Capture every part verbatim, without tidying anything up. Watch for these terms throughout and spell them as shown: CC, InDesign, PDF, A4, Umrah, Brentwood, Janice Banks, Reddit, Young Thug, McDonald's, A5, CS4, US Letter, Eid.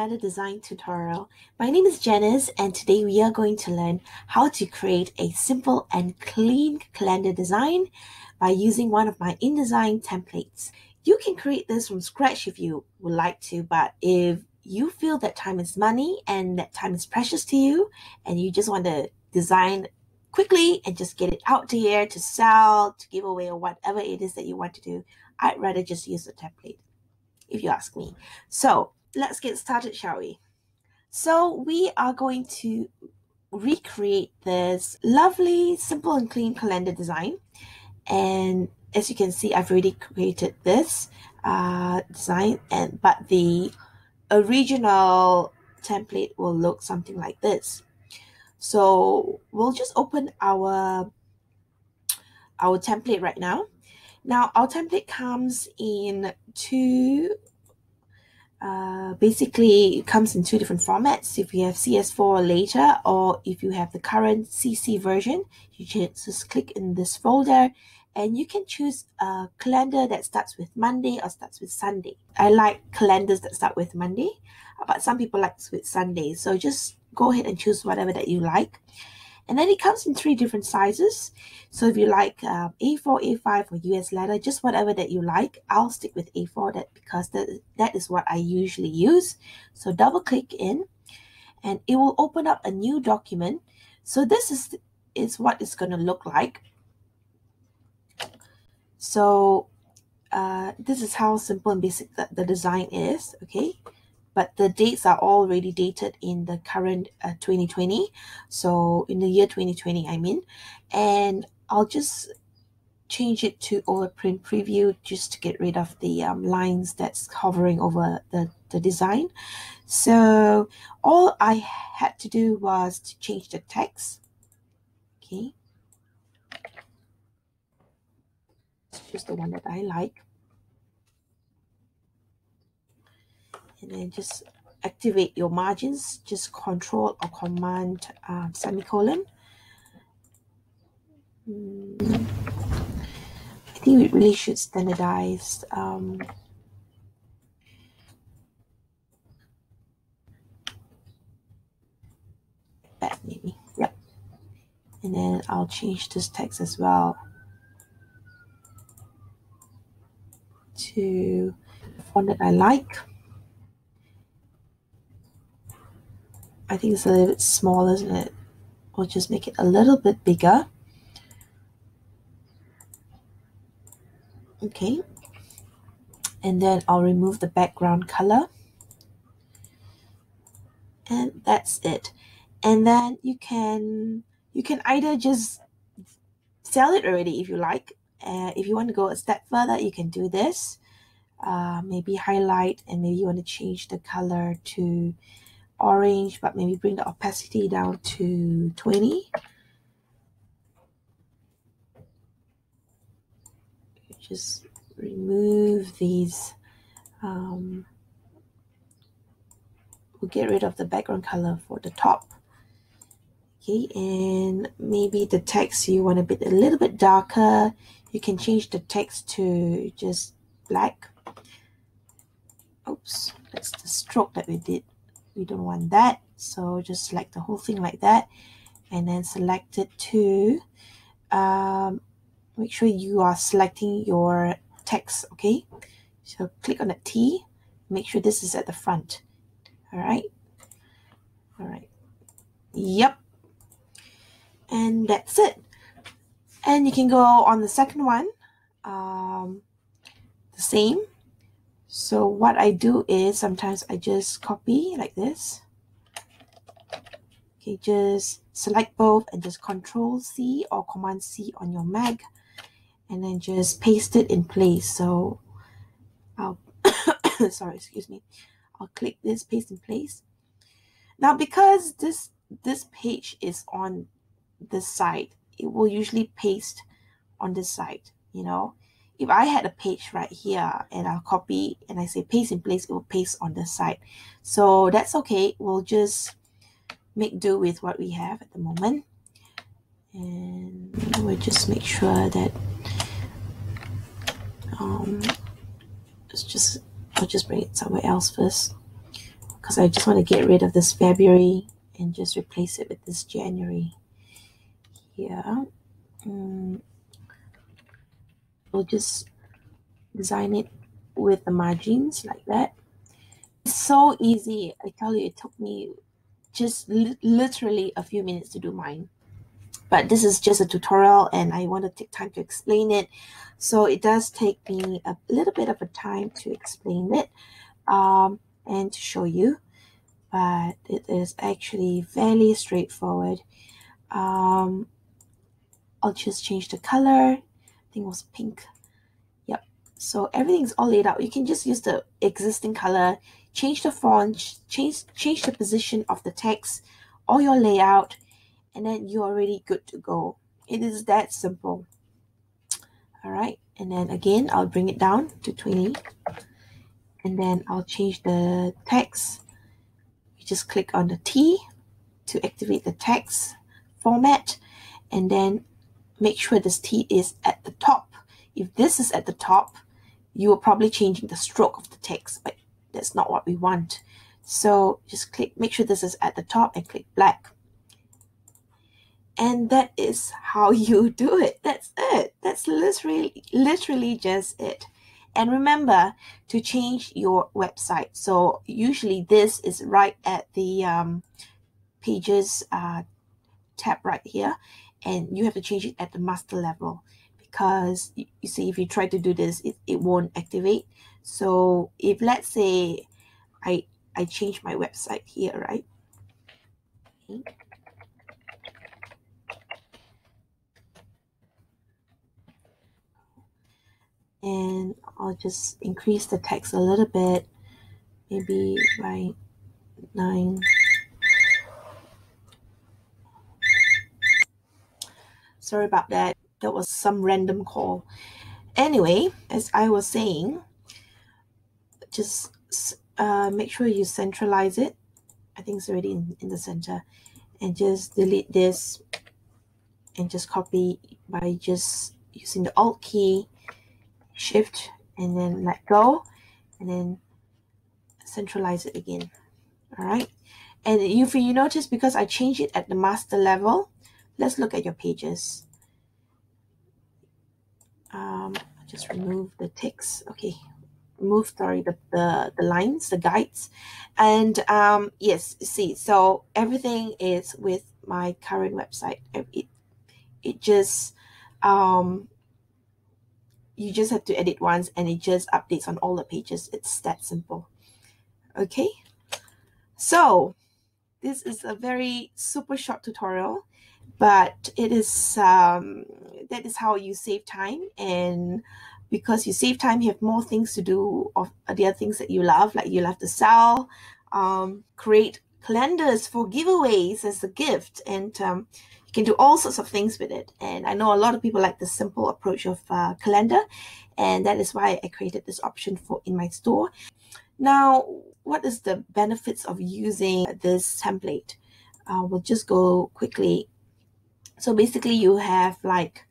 another design tutorial. My name is Janice, and today we are going to learn how to create a simple and clean calendar design by using one of my InDesign templates. You can create this from scratch if you would like to, but if you feel that time is money and that time is precious to you and you just want to design quickly and just get it out there to sell, to give away, or whatever it is that you want to do, I'd rather just use a template, if you ask me. So let's get started, shall we? So we are going to recreate this lovely, simple and clean calendar design. And as you can see, I've already created this uh, design, and but the original template will look something like this. So we'll just open our, our template right now. Now, our template comes in two, uh, basically it comes in two different formats. If you have C S four or later, or if you have the current C C version, you just click in this folder and you can choose a calendar that starts with Monday or starts with Sunday. I like calendars that start with Monday, but some people like with Sunday. So just go ahead and choose whatever that you like. And then it comes in three different sizes. So if you like um, A four, A five, or U S Letter, just whatever that you like. I'll stick with A four that because that, that is what I usually use. So double click in and it will open up a new document. So this is, is what it's going to look like. So uh, this is how simple and basic the, the design is, okay? But the dates are already dated in the current uh, twenty twenty. So in the year twenty twenty, I mean, and I'll just change it to overprint preview just to get rid of the um, lines that's hovering over the, the design. So all I had to do was to change the text. Okay. Let's choose the one that I like. And then just activate your margins, just control or command uh, semicolon. Mm. I think we really should standardize um, that maybe, yep. And then I'll change this text as well to the font that I like. I think it's a little bit small, isn't it? We'll just make it a little bit bigger. Okay. And then I'll remove the background color. And that's it. And then you can you can either just sell it already if you like. Uh, if you want to go a step further, you can do this. Uh, maybe highlight, and maybe you want to change the color to orange, but maybe bring the opacity down to twenty, just remove these, um, we'll get rid of the background color for the top. Okay, and maybe the text you want a bit a little bit darker, you can change the text to just black. Oops, that's the stroke that we did. We don't want that, so just select the whole thing like that and then select it to um, make sure you are selecting your text, okay? So click on the T, make sure this is at the front. All right, all right, yep, and that's it. And you can go on the second one, um, the same. So what I do is sometimes I just copy like this. Okay, just select both and just Control C or Command C on your Mac, and then just paste it in place. So I'll sorry, excuse me. I'll click this, paste in place. Now because this this page is on this side, it will usually paste on this side, you know. If I had a page right here and I'll copy and I say paste in place, it will paste on the side. So that's okay. We'll just make do with what we have at the moment. And we'll just make sure that, um, let's just, I'll just bring it somewhere else first. because I just want to get rid of this February and just replace it with this January here. Um, we'll just design it with the margins like that. It's so easy. I tell you, it took me just li literally a few minutes to do mine. But this is just a tutorial and I want to take time to explain it. So it does take me a little bit of a time to explain it um, and to show you. But it is actually fairly straightforward. Um, I'll just change the color. I think it was pink. Yep. So everything's all laid out. You can just use the existing color, change the font, change, change the position of the text, or your layout. And then you're already good to go. It is that simple. All right. And then again, I'll bring it down to twenty. And then I'll change the text. You just click on the T to activate the text format. And then make sure this T is at the top. If this is at the top, you are probably changing the stroke of the text, but that's not what we want. So just click, make sure this is at the top and click black. And that is how you do it. That's it. That's literally, literally just it. And remember to change your website. So usually this is right at the um, pages uh, tab right here. And you have to change it at the master level. Because you, you see, if you try to do this, it, it won't activate. So if let's say I, I change my website here, right? Okay. And I'll just increase the text a little bit, maybe by nine. Sorry about that. That was some random call. Anyway, as I was saying, just uh, make sure you centralize it. I think it's already in, in the center. And just delete this and just copy by just using the Alt key. Shift and then let go and then centralize it again. All right. And if you notice, because I changed it at the master level, let's look at your pages. Um, just remove the text. Okay. Remove, sorry, the, the, the lines, the guides. And um, yes, see, so everything is with my current website. It, it just... Um, you just have to edit once and it just updates on all the pages. It's that simple. Okay. So this is a very super short tutorial, but it is, um, that is how you save time. And because you save time, you have more things to do of the other things that you love, like you love to sell, um, create calendars for giveaways as a gift, and um, you can do all sorts of things with it. And I know a lot of people like the simple approach of uh, calendar, and that is why I created this option for in my store. Now, what is the benefits of using this template? Uh, we'll just go quickly. So basically you have like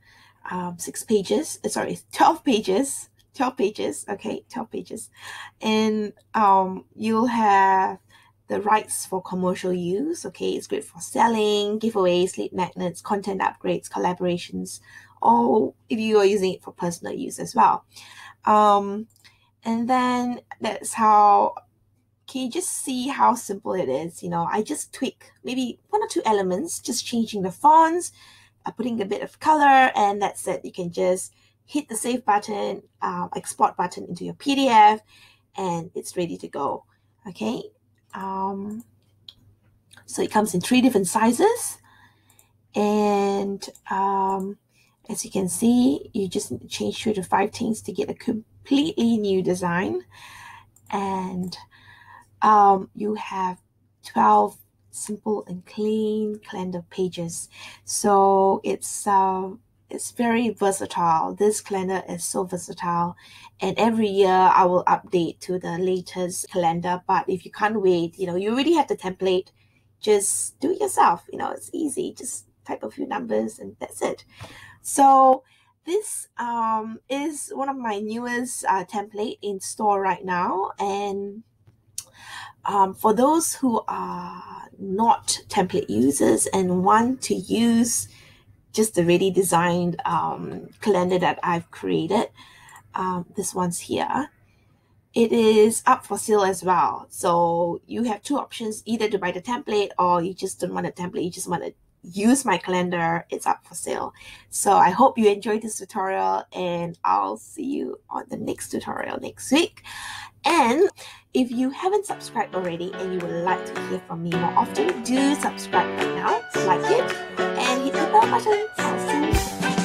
um, six pages, sorry, twelve pages, twelve pages, okay, twelve pages. And um, you'll have the rights for commercial use, okay, it's great for selling, giveaways, lead magnets, content upgrades, collaborations, or if you are using it for personal use as well. Um, and then that's how, can you just see how simple it is? You know, I just tweak maybe one or two elements, just changing the fonts, uh, putting a bit of color, and that's it. You can just hit the save button, uh, export button into your P D F, and it's ready to go, okay? Um, so it comes in three different sizes, and um, as you can see, you just change through to five things to get a completely new design. And um, you have twelve simple and clean calendar pages. So it's uh, it's very versatile. This calendar is so versatile. And every year I will update to the latest calendar. But if you can't wait, you know, you already have the template, just do it yourself. You know, it's easy. Just type a few numbers and that's it. So this um, is one of my newest uh, template in store right now. And Um, for those who are not template users and want to use just the ready designed um, calendar that I've created, um, this one's here, it is up for sale as well. So you have two options, either to buy the template or you just don't want a template, you just want to use my calendar. It's up for sale. So I hope you enjoyed this tutorial, and I'll see you on the next tutorial next week. And if you haven't subscribed already and you would like to hear from me more often, do subscribe right now, like it, and hit the bell button. I'll see you.